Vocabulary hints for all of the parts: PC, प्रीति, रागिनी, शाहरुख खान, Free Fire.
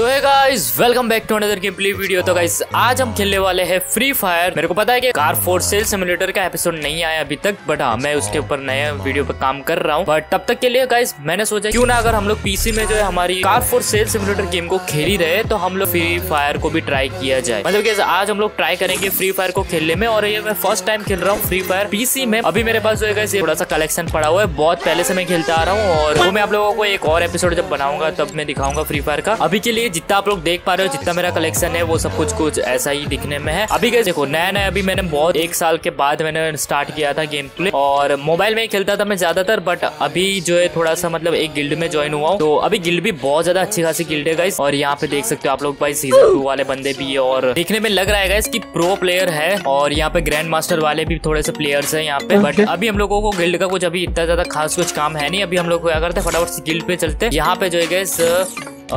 So hey guys welcome back to another game play video. तो guys आज हम खेलने वाले हैं फ्री फायर। मेरे को पता है कि कार फॉर सेल सिमुलेटर का एपिसोड नहीं आया अभी तक, बट हाँ मैं उसके ऊपर नया वीडियो पर काम कर रहा हूँ। बट तब तक के लिए गाइस मैंने सोचा क्यों ना अगर हम लोग पीसी में जो है हमारी car for sale simulator game को खेल ही रहे तो हम लोग फ्री फायर को भी ट्राई किया जाए। मतलब कि आज हम लोग ट्राई करेंगे फ्री फायर को खेलने में, और ये मैं फर्स्ट टाइम खेल रहा हूँ फ्री फायर पीसी में। अभी मेरे पास जो है गाइस थोड़ा सा कलेक्शन पड़ा हुआ है, बहुत पहले से मैं खेलता आ रहा हूँ, और वो मैं आप लोगों को एक और एपिसोड जब बनाऊंगा तब मैं दिखाऊंगा फ्री फायर का। अभी के लिए जितना आप लोग देख पा रहे हो, जितना मेरा कलेक्शन है वो सब कुछ ऐसा ही दिखने में है। अभी गाइस देखो नया अभी मैंने बहुत एक साल के बाद मैंने स्टार्ट किया था गेम प्ले, और मोबाइल में खेलता था मैं ज्यादातर, बट अभी जो है थोड़ा सा मतलब एक गिल्ड में ज्वाइन हुआ हूँ। तो अभी गिल्ड भी बहुत ज्यादा अच्छी खासी गिल्ड है गाइस, और यहाँ पे देख सकते हो आप लोग भाई सीजन 2 वाले बंदे भी है, और देखने में लग रहा है गाइस की प्रो प्लेयर है, और यहाँ पे ग्रैंड मास्टर वाले भी थोड़े से प्लेयर्स है यहाँ पे। बट अभी हम लोगों को गिल्ड का कुछ अभी इतना ज्यादा खास कुछ काम है नहीं। अभी हम लोग क्या करते हैं फटाफट से गिल्ड पे चलते हैं। यहाँ पे जो है गाइस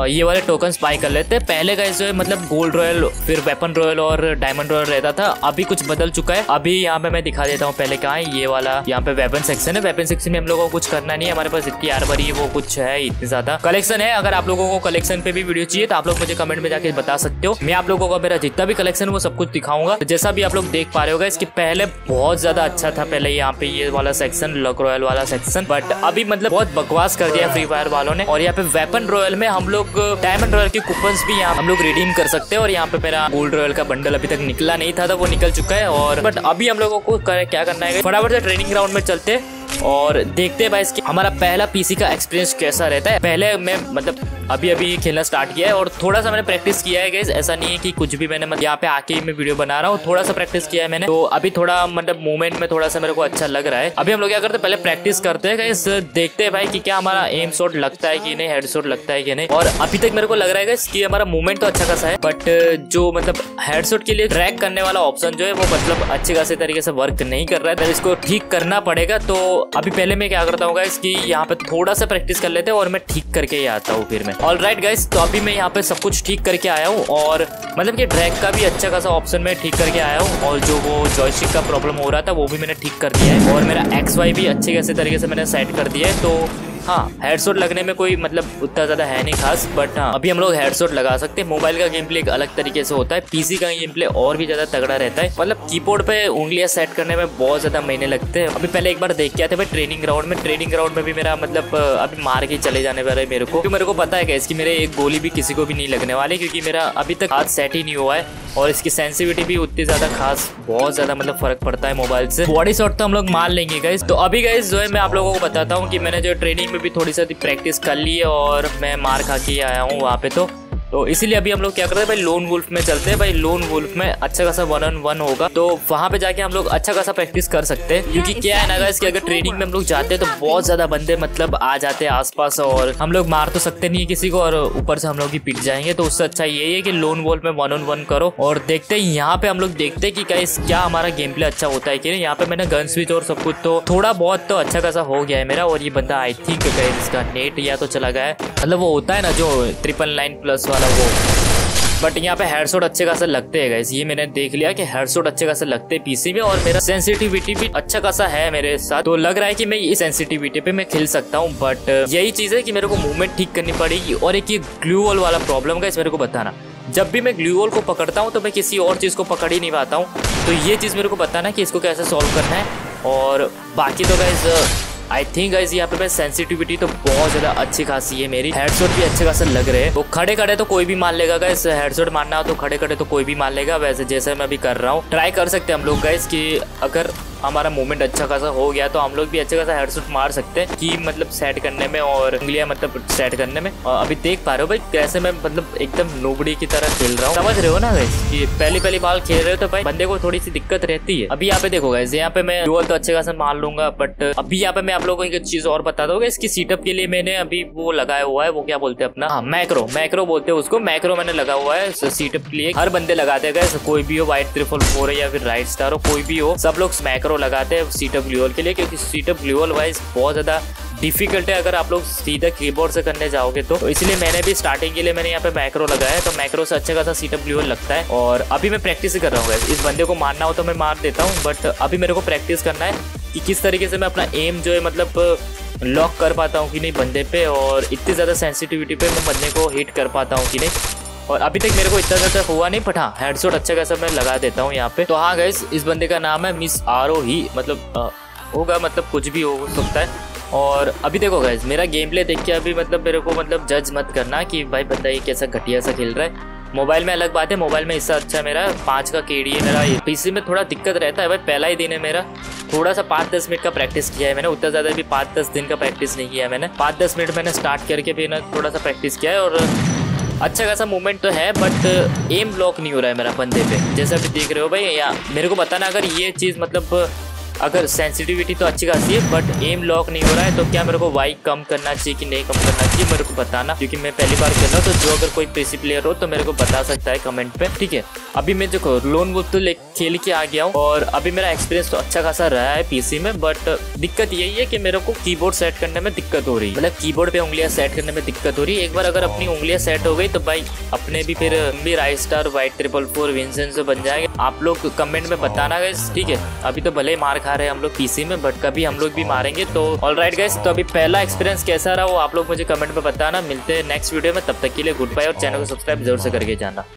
ये वाले टोकन्स बाय कर लेते हैं। पहले गाइस जो है मतलब गोल्ड रॉयल, फिर वेपन रॉयल और डायमंड रॉयल रहता था, अभी कुछ बदल चुका है। अभी यहाँ पे मैं दिखा देता हूँ पहले कहाँ है। ये वाला यहाँ पे वेपन सेक्शन है, वेपन सेक्शन में हम लोगों को कुछ करना नहीं है, हमारे पास इतनी आर्मरी है वो कुछ है, इतनी ज्यादा कलेक्शन है। अगर आप लोगों को कलेक्शन पे भी वीडियो चाहिए तो आप लोग मुझे कमेंट में जाके बता सकते हो, मैं आप लोगों को मेरा जितना भी कलेक्शन वो सब कुछ दिखाऊंगा। जैसा भी आप लोग देख पा रहे हो इसके पहले बहुत ज्यादा अच्छा था पहले यहाँ पे ये वाला सेक्शन लक रॉयल वाला सेक्शन, बट अभी मतलब बहुत बकवास कर दिया फ्री फायर वालों ने। और यहाँ पे वेपन रॉयल में हम डायमंड रॉयल के कूपन्स भी यहाँ हम लोग रिडीम कर सकते हैं, और यहाँ पे मेरा गोल्ड रॉयल का बंडल अभी तक निकला नहीं था वो निकल चुका है। और बट अभी हम लोगों को क्या करना है, फटाफट से ट्रेनिंग ग्राउंड में चलते और देखते हैं भाई इसकी हमारा पहला पीसी का एक्सपीरियंस कैसा रहता है। पहले मैं मतलब अभी खेलना स्टार्ट किया है, और थोड़ा सा मैंने प्रैक्टिस किया है गाइस, ऐसा नहीं है कि कुछ भी मैंने मतलब यहाँ पे आके मैं वीडियो बना रहा हूँ, थोड़ा सा प्रैक्टिस किया है मैंने। तो अभी थोड़ा मतलब मूवमेंट में थोड़ा सा मेरे को अच्छा लग रहा है। अभी हम लोग क्या करते हैं पहले प्रैक्टिस करते हैं गाइस, देखते हैं भाई कि क्या हमारा एम शॉट लगता है कि नहीं, हेड शॉट लगता है कि नहीं। और अभी तक मेरे को लग रहा है गाइस कि हमारा मूवमेंट तो अच्छा खासा है, बट जो मतलब हेड शॉट के लिए ट्रैक करने वाला ऑप्शन जो है वो मतलब अच्छे खासे तरीके से वर्क नहीं कर रहा है, इसको ठीक करना पड़ेगा। तो अभी पहले मैं क्या करता हूँ गाइस कि यहाँ पे थोड़ा सा प्रैक्टिस कर लेते हैं और मैं ठीक करके ही आता हूँ फिर मैं। ऑलराइट गाइस तो अभी मैं यहाँ पे सब कुछ ठीक करके आया हूँ, और मतलब कि ड्रैग का भी अच्छा खासा ऑप्शन मैं ठीक करके आया हूँ, और जो वो जॉयस्टिक का प्रॉब्लम हो रहा था वो भी मैंने ठीक कर दिया है, और मेरा XY भी अच्छे खासे तरीके से मैंने सेट कर दिया है। तो हाँ हेडशॉट लगने में कोई मतलब उतना ज़्यादा है नहीं खास, बट हाँ अभी हम लोग हेडशॉट लगा सकते हैं। मोबाइल का गेम प्ले एक अलग तरीके से होता है, पीसी का गेम प्ले और भी ज़्यादा तगड़ा रहता है। मतलब कीबोर्ड पे उंगलियां सेट करने में बहुत ज़्यादा महीने लगते हैं। अभी पहले एक बार देख के आते भाई ट्रेनिंग ग्राउंड में, ट्रेनिंग ग्राउंड में भी मेरा मतलब अभी मार के चले जाने वाला है मेरे को, क्योंकि मेरे को पता है कि इसकी मेरे एक गोली भी किसी को भी नहीं लगने वाली, क्योंकि मेरा अभी तक हाथ सेट ही नहीं हुआ है, और इसकी सेंसिटिविटी भी उतनी ज़्यादा खास बहुत ज़्यादा मतलब फ़र्क पड़ता है मोबाइल से। बॉडी शॉट तो हम लोग मार लेंगे गाइस। तो अभी गाइस जो है मैं आप लोगों को बताता हूँ कि मैंने जो ट्रेनिंग में भी थोड़ी सी प्रैक्टिस कर ली है, और मैं मार खा के आया हूँ वहाँ पे। तो इसीलिए अभी हम लोग क्या करते हैं भाई लोन वुल्फ में चलते हैं। भाई लोन वुल्फ में अच्छा खासा 1-on-1 होगा, तो वहाँ पे जाके हम लोग अच्छा खासा प्रैक्टिस कर सकते हैं, क्योंकि क्या है ना गाइस कि अगर ट्रेनिंग में हम लोग जाते हैं तो बहुत ज्यादा बंदे मतलब आ जाते हैं आसपास, और हम लोग मार तो सकते नहीं है किसी को, और ऊपर से हम लोग ही पिट जाएंगे। तो उससे अच्छा यही है कि लोन वुल्फ में 1-on-1 करो, और देखते हैं यहाँ पे हम लोग देखते हैं कि गाइस क्या हमारा गेम प्ले अच्छा होता है कि नहीं। यहाँ पे मैंने गन स्विच और सब कुछ तो थोड़ा बहुत तो अच्छा खासा हो गया है मेरा, और ये बंदा आई थिंक गाइस इसका नेट या तो चला गया है, मतलब वो होता है ना जो 999+ बट यहाँ पे हेडशॉट अच्छे खासा लगते हैं गाइस, ये मैंने देख लिया कि हेडशॉट अच्छे खासा लगते हैं पीसी में, और मेरा सेंसिटिविटी भी अच्छा खासा है मेरे साथ। तो लग रहा है कि मैं इस सेंसिटिविटी पे मैं खेल सकता हूँ, बट यही चीज़ है कि मेरे को मूवमेंट ठीक करनी पड़ेगी। और एक ये ग्लू वॉल वाला प्रॉब्लम गाइस मेरे को बताना, जब भी मैं ग्लू वॉल को पकड़ता हूँ तो मैं किसी और चीज़ को पकड़ ही नहीं पाता हूँ, तो ये चीज़ मेरे को बताना कि इसको कैसे सॉल्व करना है। और बाकी तो गाइस आई थिंक गाइस यहाँ पे मैं सेंसिटिविटी तो बहुत ज़्यादा अच्छी खासी है मेरी, हेडशॉट भी अच्छे खासा लग रहे हैं। तो खड़े खड़े तो कोई भी मार लेगा गाइस, हेडशॉट मारना हो तो खड़े खड़े तो कोई भी मार लेगा, वैसे जैसे मैं अभी कर रहा हूँ। ट्राई कर सकते हैं हम लोग गाइस कि अगर हमारा मूवमेंट अच्छा खासा हो गया तो हम लोग भी अच्छा खासा हेडशॉट मार सकते हैं कि मतलब सेट करने में, और उंगलियां मतलब सेट करने में। और अभी देख पा रहे हो भाई कैसे मैं मतलब एकदम नोबडी की तरह खेल रहा हूँ, समझ रहे हो ना गाइस कि पहली बार खेल रहे हो तो भाई बंदे को थोड़ी सी दिक्कत रहती है। अभी यहाँ पे देखो गाइस यहाँ पे मैं डुअल तो अच्छे खासा मार लूंगा, बट अभी यहाँ पे मैं आप लोगों को एक चीज और बता दूंगा, इसकी सीटअप के लिए मैंने अभी वो लगाया हुआ है, वो क्या बोलते हैं अपना मैक्रो बोलते हैं उसको, मैक्रो मैंने लगा हुआ है सीटअप के लिए। हर बंदे लगाते हैं गाइस, कोई भी हो वाइट 444 या फिर राइट स्टार हो, कोई भी हो, सब लोग मैक्रो लगाते हैं सीटअप ग्लूअल के लिए, क्योंकि सीटअप ग्लूअल वाइज बहुत ज्यादा डिफिकल्ट है अगर आप लोग सीधा कीबोर्ड से करने जाओगे तो इसलिए मैंने भी स्टार्टिंग के लिए मैंने यहाँ पे मैक्रो लगाया है। तो मैक्रो से अच्छा खासा सीटअप ग्लूअल लगता है, और अभी मैं प्रैक्टिस कर रहा हूँ गाइस, इस बंदे को मारना हो तो मैं मार देता हूँ, बट अभी मेरे को प्रैक्टिस करना है कि किस तरीके से मैं अपना एम जो है मतलब लॉक कर पाता हूँ कि नहीं बंदे पे, और इतनी ज़्यादा सेंसिटिविटी पे मैं बंदे को हिट कर पाता हूँ कि नहीं। और अभी तक मेरे को इतना ज्यादा हुआ नहीं, बट हाँ हेडशॉट अच्छा खासा मैं लगा देता हूँ यहाँ पे। तो हाँ गाइस, इस बंदे का नाम है मिस आरोही, मतलब होगा, मतलब कुछ भी हो सकता है। और अभी देखो गाइस, मेरा गेम प्ले देख के अभी मतलब मेरे को मतलब जज मत करना कि भाई बंदा ये कैसा घटिया सा खेल रहा है। मोबाइल में अलग बात है, मोबाइल में इससे अच्छा मेरा 5 का केडी है मेरा। पीसी में थोड़ा दिक्कत रहता है भाई, पहला ही दिन है मेरा। थोड़ा सा 5-10 मिनट का प्रैक्टिस किया है मैंने, उतना ज़्यादा भी 5-10 दिन का प्रैक्टिस नहीं किया है मैंने। 5-10 मिनट मैंने स्टार्ट करके फिर ना थोड़ा सा प्रैक्टिस किया है और अच्छा खासा मूवमेंट तो है, बट एम ब्लॉक नहीं हो रहा है मेरा बंदे पे, जैसा भी देख रहे हो भाई। या मेरे को बताना अगर ये चीज़ मतलब अगर सेंसिटिविटी तो अच्छी खासी है बट एम लॉक नहीं हो रहा है, तो क्या मेरे को वाई कम करना चाहिए कि नहीं कम करना चाहिए मेरे को बताना, क्योंकि मैं पहली बार कर रहा हूँ। तो जो अगर कोई पीसी प्लेयर हो तो मेरे को बता सकता है कमेंट पे, ठीक है। अभी मैं देखो लोन वुल्फ तो खेल के आ गया हूँ और अभी मेरा एक्सपीरियंस तो अच्छा खासा रहा है पीसी में, बट दिक्कत यही है कि मेरे को कीबोर्ड सेट करने में दिक्कत हो रही है, मतलब कीबोर्ड पे उंगलियाँ सेट करने में दिक्कत हो रही है। एक बार अगर अपनी उंगलियाँ सेट हो गई तो भाई अपने भी फिर राइट स्टार वाइट 444 विंसेंट से बन जाएंगे। आप लोग कमेंट में बताना गाइस, ठीक है। अभी तो भले मार खा रहे हैं हम लोग पीसी में, बट कभी हम लोग भी मारेंगे। तो ऑलराइट गाइस, तो अभी पहला एक्सपीरियंस कैसा रहा वो आप लोग मुझे कमेंट में बताना। मिलते हैं नेक्स्ट वीडियो में, तब तक के लिए गुड बाय और चैनल को सब्सक्राइब जरूर से करके जाना।